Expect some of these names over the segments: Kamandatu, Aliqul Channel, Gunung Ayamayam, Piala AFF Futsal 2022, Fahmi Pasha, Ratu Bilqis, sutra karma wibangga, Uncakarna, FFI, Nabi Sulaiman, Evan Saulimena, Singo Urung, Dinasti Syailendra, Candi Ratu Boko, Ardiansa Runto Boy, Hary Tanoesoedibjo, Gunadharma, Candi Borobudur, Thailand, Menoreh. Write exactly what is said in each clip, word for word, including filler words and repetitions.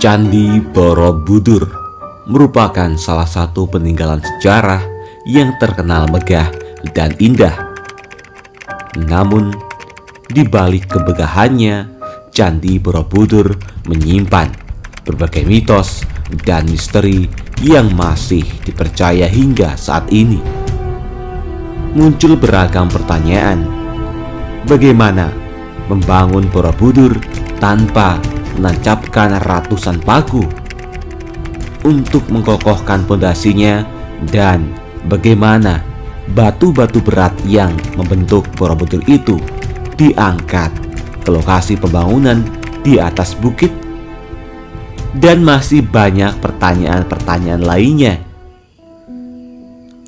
Candi Borobudur merupakan salah satu peninggalan sejarah yang terkenal megah dan indah. Namun, di balik kemegahannya, Candi Borobudur menyimpan berbagai mitos dan misteri yang masih dipercaya hingga saat ini. Muncul beragam pertanyaan, bagaimana membangun Borobudur tanpa menancapkan ratusan paku untuk mengkokohkan pondasinya, dan bagaimana batu-batu berat yang membentuk Borobudur itu diangkat ke lokasi pembangunan di atas bukit, dan masih banyak pertanyaan-pertanyaan lainnya.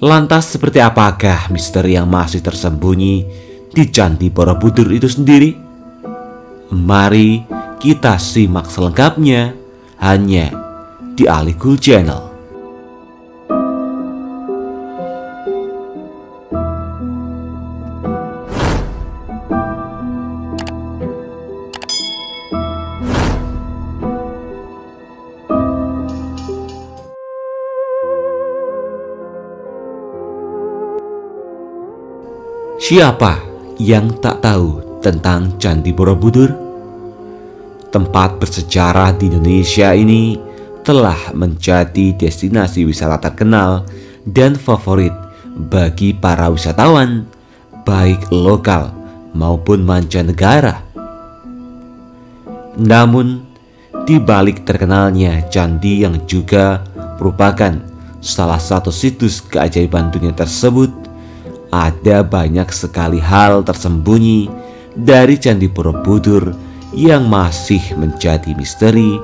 Lantas seperti apakah misteri yang masih tersembunyi di Candi Borobudur itu sendiri? Mari kita simak selengkapnya hanya di Aliqul Channel. Siapa yang tak tahu tentang Candi Borobudur? Tempat bersejarah di Indonesia ini telah menjadi destinasi wisata terkenal dan favorit bagi para wisatawan, baik lokal maupun mancanegara. Namun, di balik terkenalnya candi yang juga merupakan salah satu situs keajaiban dunia tersebut, ada banyak sekali hal tersembunyi dari Candi Borobudur yang masih menjadi misteri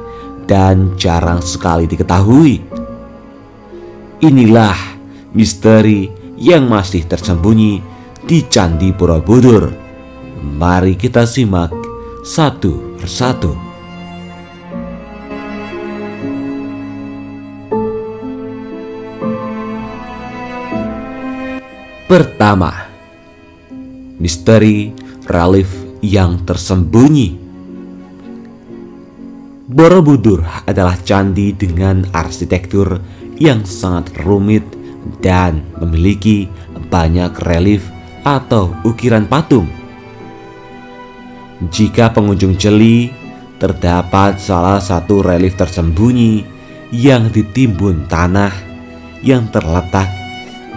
dan jarang sekali diketahui. Inilah misteri yang masih tersembunyi di Candi Borobudur. Mari kita simak satu persatu. Pertama, misteri relief yang tersembunyi. Borobudur adalah candi dengan arsitektur yang sangat rumit dan memiliki banyak relief atau ukiran patung. Jika pengunjung jeli, terdapat salah satu relief tersembunyi yang ditimbun tanah yang terletak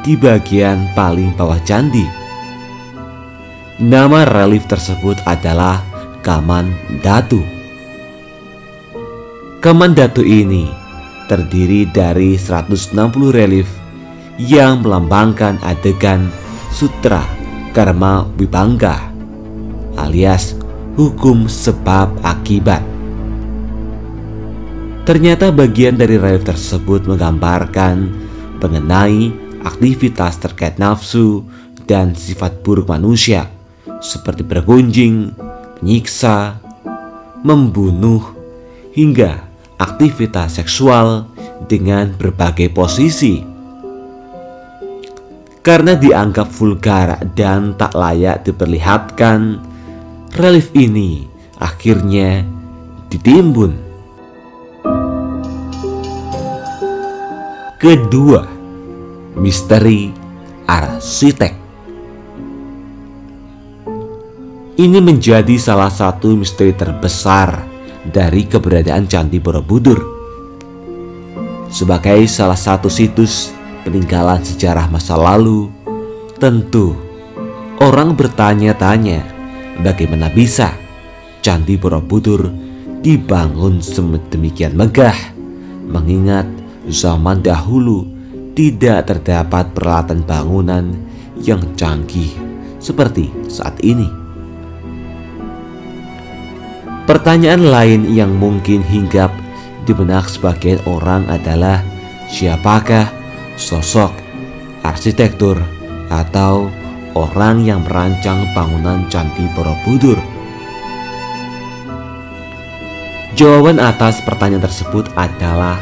di bagian paling bawah candi. Nama relief tersebut adalah Kamandatu. Kamandatu ini terdiri dari seratus enam puluh relief yang melambangkan adegan sutra karma wibangga alias hukum sebab akibat. Ternyata bagian dari relief tersebut menggambarkan mengenai aktivitas terkait nafsu dan sifat buruk manusia seperti bergunjing, menyiksa, membunuh, hingga aktivitas seksual dengan berbagai posisi. Karena dianggap vulgar dan tak layak diperlihatkan, relief ini akhirnya ditimbun. Kedua, misteri arsitek. Ini menjadi salah satu misteri terbesar dari keberadaan Candi Borobudur. Sebagai salah satu situs peninggalan sejarah masa lalu, tentu orang bertanya-tanya bagaimana bisa Candi Borobudur dibangun sedemikian megah, mengingat zaman dahulu tidak terdapat peralatan bangunan yang canggih seperti saat ini. Pertanyaan lain yang mungkin hinggap di benak sebagian orang adalah siapakah sosok arsitektur atau orang yang merancang bangunan Candi Borobudur? Jawaban atas pertanyaan tersebut adalah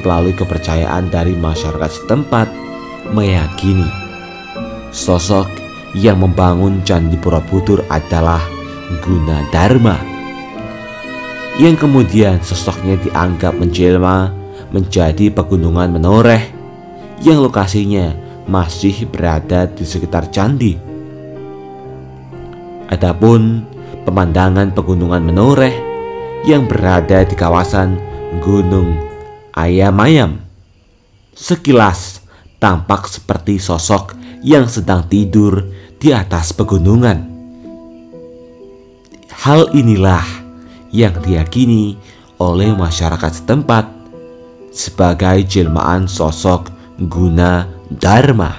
melalui kepercayaan dari masyarakat setempat meyakini sosok yang membangun Candi Borobudur adalah Gunadharma yang kemudian sosoknya dianggap menjelma menjadi pegunungan Menoreh yang lokasinya masih berada di sekitar candi. Adapun pemandangan pegunungan Menoreh yang berada di kawasan Gunung Ayamayam sekilas tampak seperti sosok yang sedang tidur di atas pegunungan. Hal inilah yang diyakini oleh masyarakat setempat sebagai jelmaan sosok Gunadharma.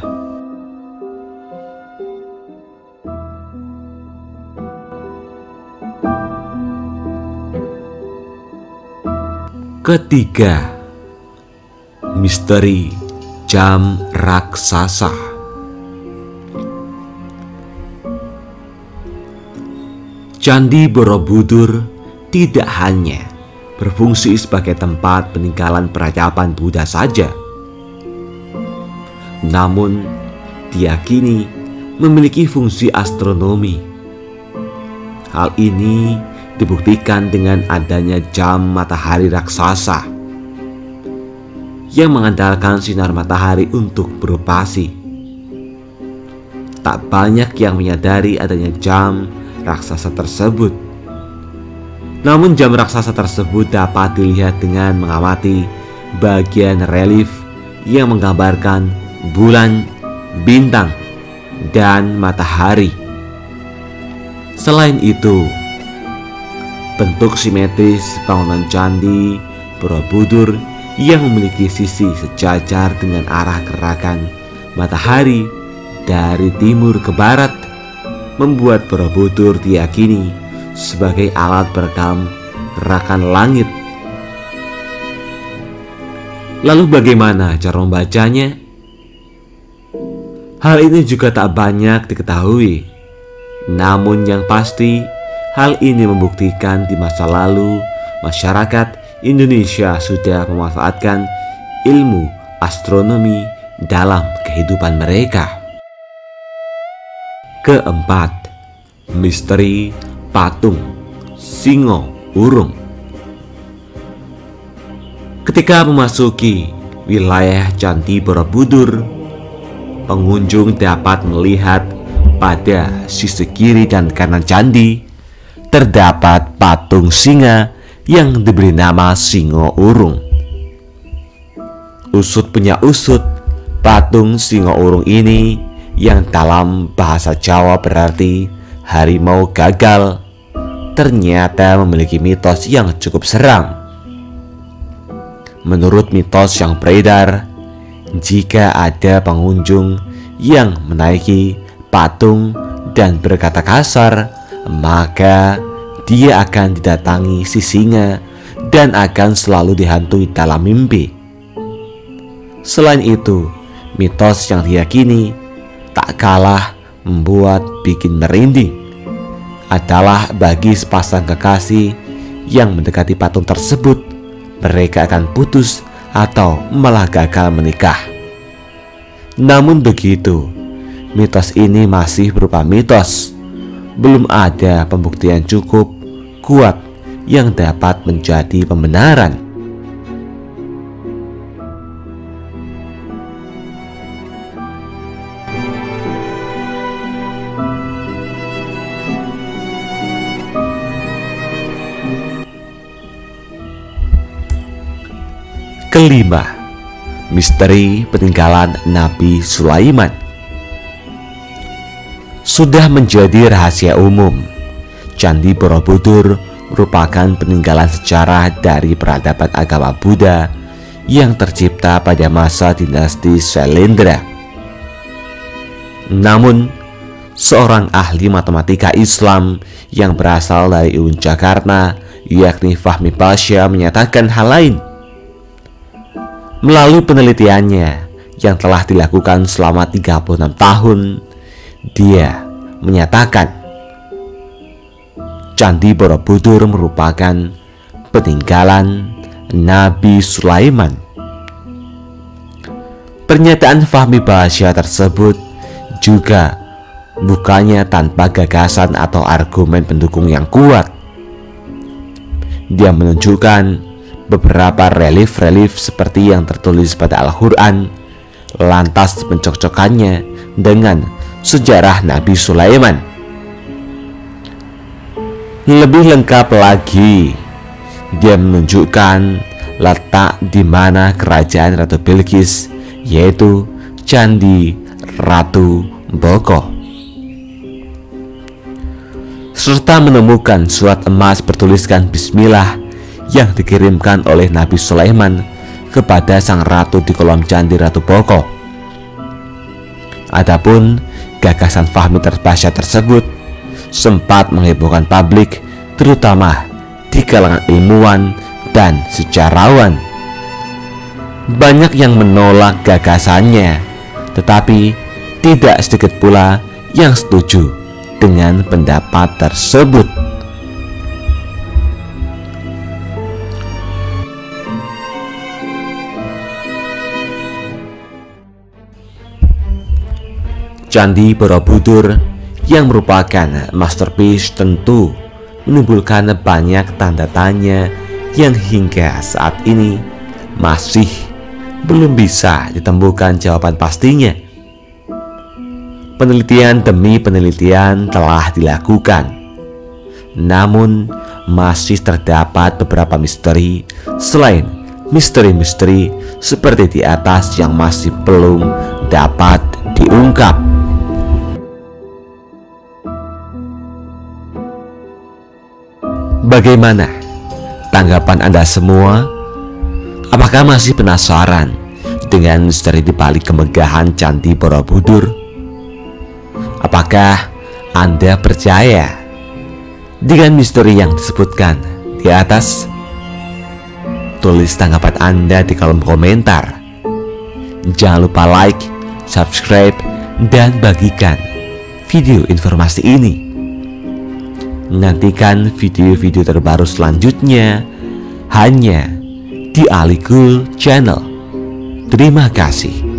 Ketiga, misteri jam raksasa. Candi Borobudur tidak hanya berfungsi sebagai tempat peninggalan peradaban Buddha saja, namun diyakini memiliki fungsi astronomi. Hal ini dibuktikan dengan adanya jam matahari raksasa yang mengandalkan sinar matahari untuk beroperasi. Tak banyak yang menyadari adanya jam raksasa tersebut. Namun jam raksasa tersebut dapat dilihat dengan mengamati bagian relief yang menggambarkan bulan, bintang, dan matahari. Selain itu, bentuk simetris bangunan candi Borobudur yang memiliki sisi sejajar dengan arah gerakan matahari dari timur ke barat membuat Borobudur diyakini sebagai alat perekam gerakan langit. Lalu bagaimana cara membacanya? Hal ini juga tak banyak diketahui. Namun yang pasti, hal ini membuktikan di masa lalu masyarakat Indonesia sudah memanfaatkan ilmu astronomi dalam kehidupan mereka. Keempat, misteri patung Singo Urung. Ketika memasuki wilayah Candi Borobudur, pengunjung dapat melihat pada sisi kiri dan kanan candi terdapat patung singa yang diberi nama Singo Urung. Usut punya usut, patung Singo Urung ini yang dalam bahasa Jawa berarti harimau gagal ternyata memiliki mitos yang cukup seram. Menurut mitos yang beredar, jika ada pengunjung yang menaiki patung dan berkata kasar, maka dia akan didatangi si singa dan akan selalu dihantui dalam mimpi. Selain itu, mitos yang diyakini tak kalah membuat bikin merinding adalah bagi sepasang kekasih yang mendekati patung tersebut, mereka akan putus atau malah gagal menikah. Namun begitu, mitos ini masih berupa mitos. Belum ada pembuktian cukup kuat yang dapat menjadi pembenaran. Kelima, misteri peninggalan Nabi Sulaiman. Sudah menjadi rahasia umum, Candi Borobudur merupakan peninggalan sejarah dari peradaban agama Buddha yang tercipta pada masa dinasti Syailendra. Namun, seorang ahli matematika Islam yang berasal dari Uncakarna, yakni Fahmi Pasha, menyatakan hal lain. Melalui penelitiannya yang telah dilakukan selama tiga puluh enam tahun, dia menyatakan Candi Borobudur merupakan peninggalan Nabi Sulaiman. Pernyataan Fahmi Pasha tersebut juga bukannya tanpa gagasan atau argumen pendukung yang kuat. Dia menunjukkan beberapa relief-relief seperti yang tertulis pada Al-Quran, lantas mencocokkannya dengan sejarah Nabi Sulaiman. Lebih lengkap lagi, dia menunjukkan letak di mana kerajaan Ratu Bilqis, yaitu Candi Ratu Boko, serta menemukan surat emas bertuliskan Bismillah yang dikirimkan oleh Nabi Sulaiman kepada sang ratu di kolom Candi Ratu Boko. Adapun gagasan Fahmi Pasha tersebut sempat menghebohkan publik, terutama di kalangan ilmuwan dan sejarawan. Banyak yang menolak gagasannya, tetapi tidak sedikit pula yang setuju dengan pendapat tersebut. Candi Borobudur yang merupakan masterpiece tentu menimbulkan banyak tanda tanya yang hingga saat ini masih belum bisa ditemukan jawaban pastinya. Penelitian demi penelitian telah dilakukan, namun masih terdapat beberapa misteri selain misteri-misteri seperti di atas yang masih belum dapat diungkap. Bagaimana tanggapan Anda semua? Apakah masih penasaran dengan misteri di balik kemegahan Candi Borobudur? Apakah Anda percaya dengan misteri yang disebutkan di atas? Tulis tanggapan Anda di kolom komentar. Jangan lupa like, subscribe, dan bagikan video informasi ini. Nantikan video-video terbaru selanjutnya hanya di Aliqul Channel. Terima kasih.